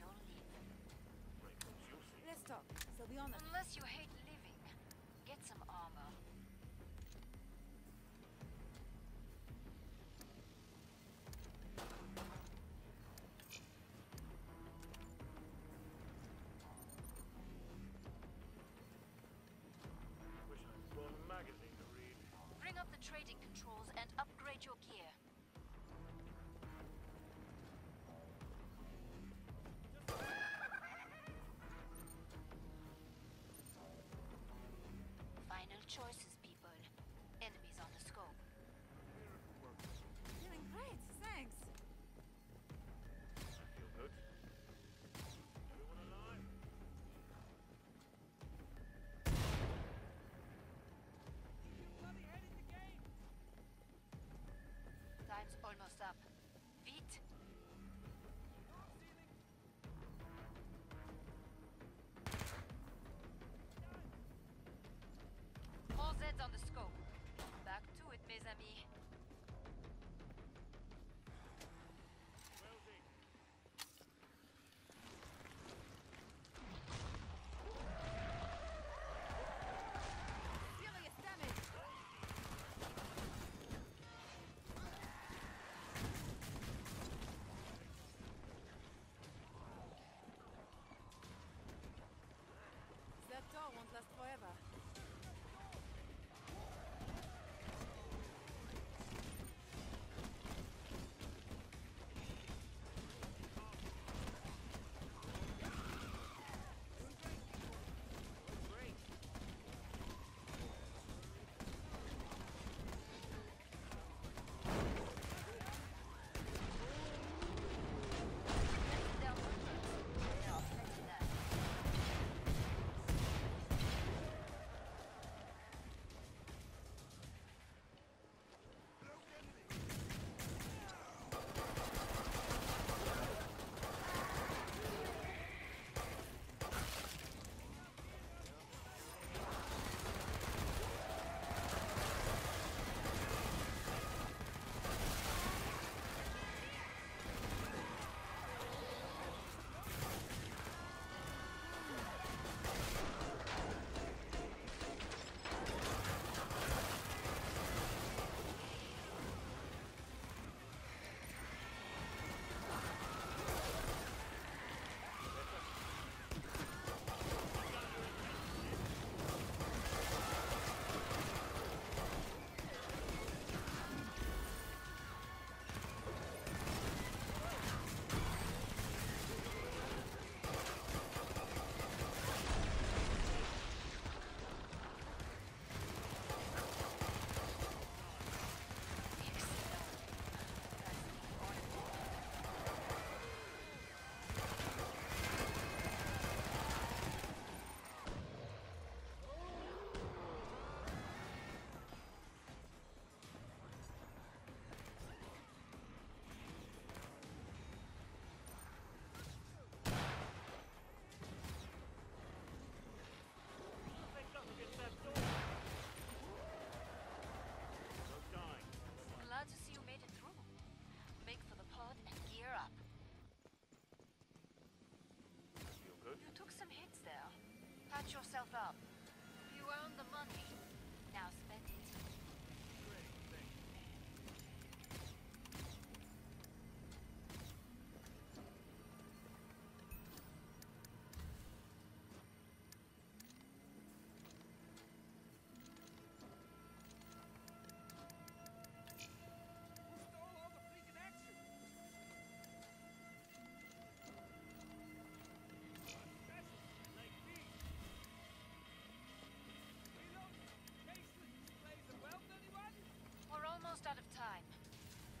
that you'll leave. Let's talk. So be honest. Unless you hate living, get some armor. Wish I'd brought a magazine to read. Bring up the trading controls and upgrade your gear. Final choices, people. Enemies on the scope. Doing great, thanks. Feel good? Everyone alive? You bloody headed the game! Time's almost up. Beat. Zed's on the scope. Back to it, mes amis. Welding. Serious damage. That door won't last forever. Glad to see you made it through. Make for the pod and gear up. Feel good? You took some hits there. Patch yourself up. You earned the money. Now spend it. Great thing. Almost out of time.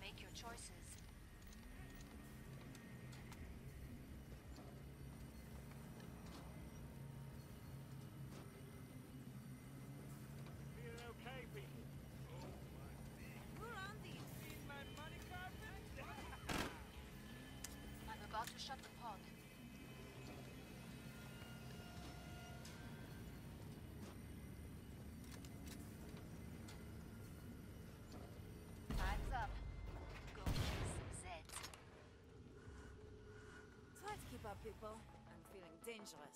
Make your choices. Feeling okay, people? Oh my. We're on these. Seen my money carpet? I'm about to shut the pod. Up. Go. people. I'm feeling dangerous.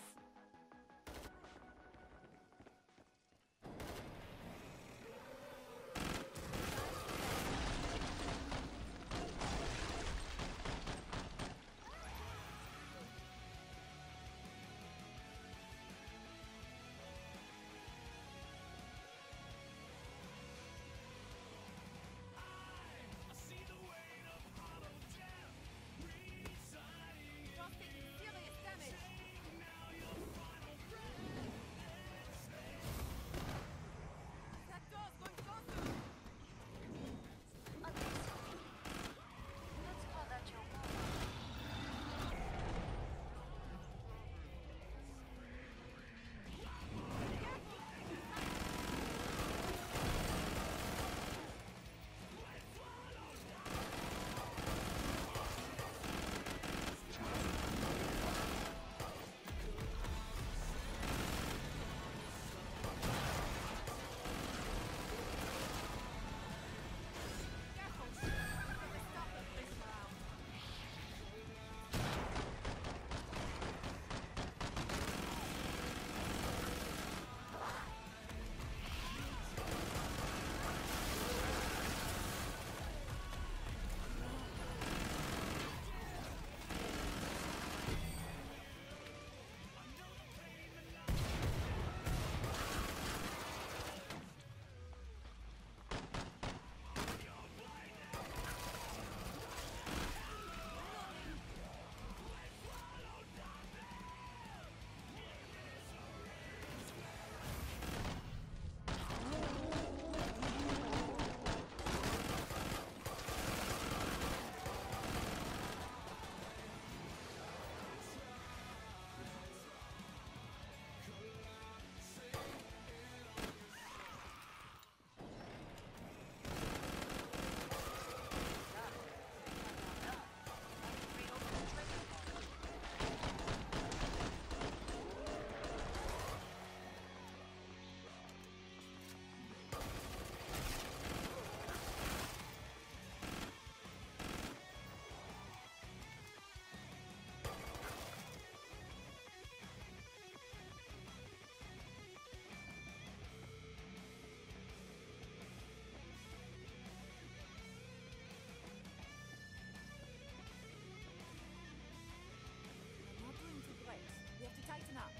You have to tighten up.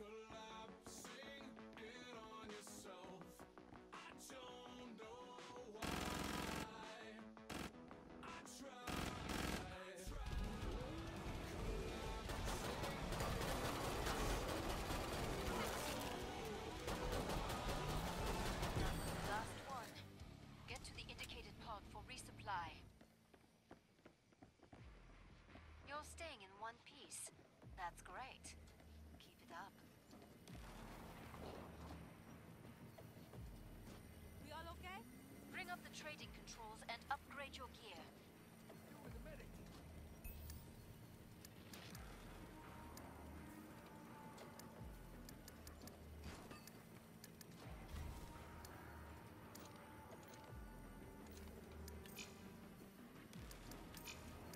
Collapsing in on yourself. I don't know why. I try. Last one. Get to the indicated pod for resupply. You're staying in one piece. That's great. Keep it up. We all okay? Bring up the trading controls and upgrade your gear. You were the medic.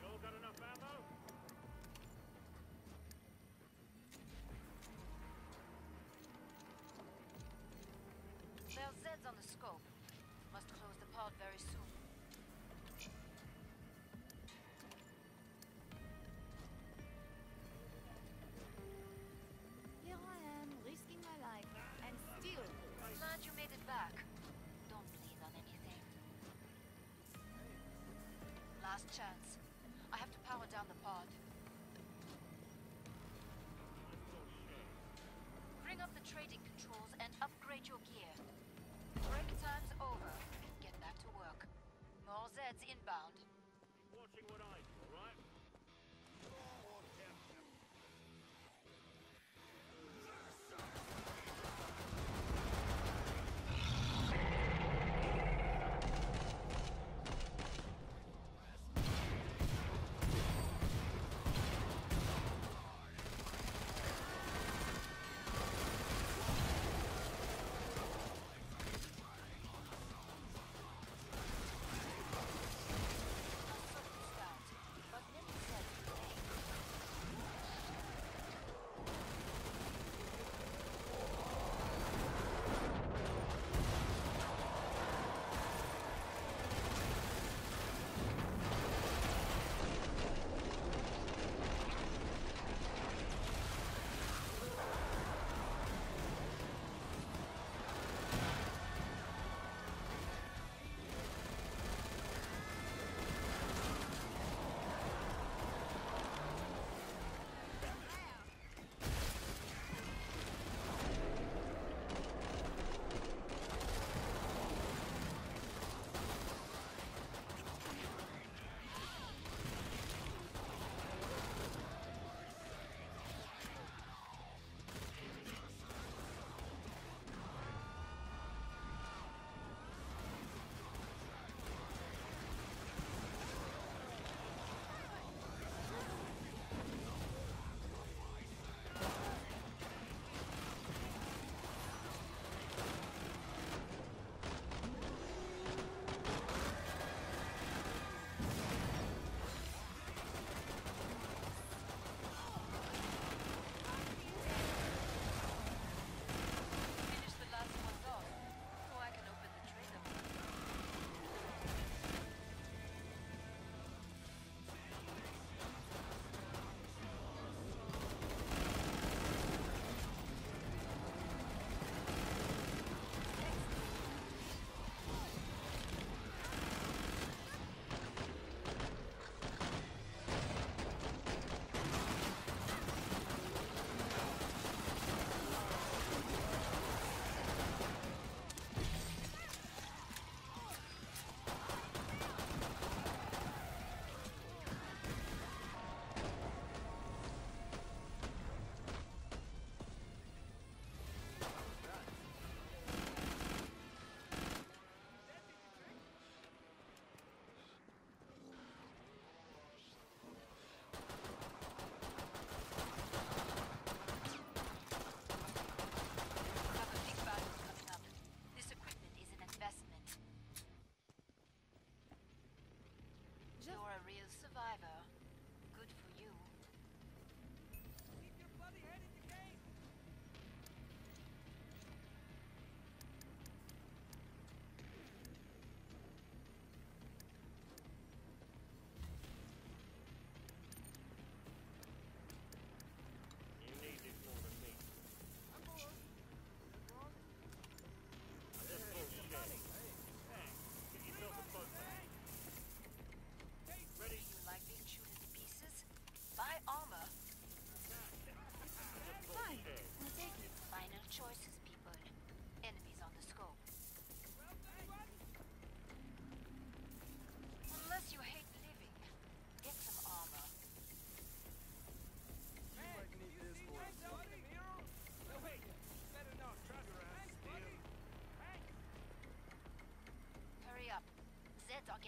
You all got enough ammo? There's Zeds on the scope. Must close the pod very soon. Here I am, risking my life, and still. Glad you made it back. Don't bleed on anything. Last chance. I have to power down the pod. Bring up the trading controls and upgrade your gear. Break time's over. Get back to work. More Zeds inbound. Watching what I do, all right?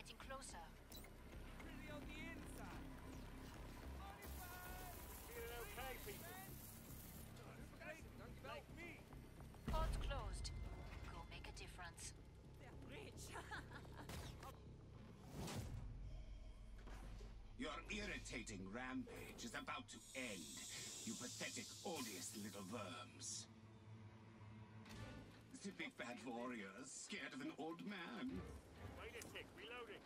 getting closer. Really on the inside. Feeling okay, people? Don't give up. Like me. Port closed. Go make a difference. They're rich. Your irritating rampage is about to end, you pathetic, odious little worms. Sippy fat warriors, scared of an old man. Wait a tick, reloading.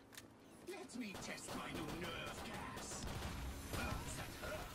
Let me test my new nerve gas.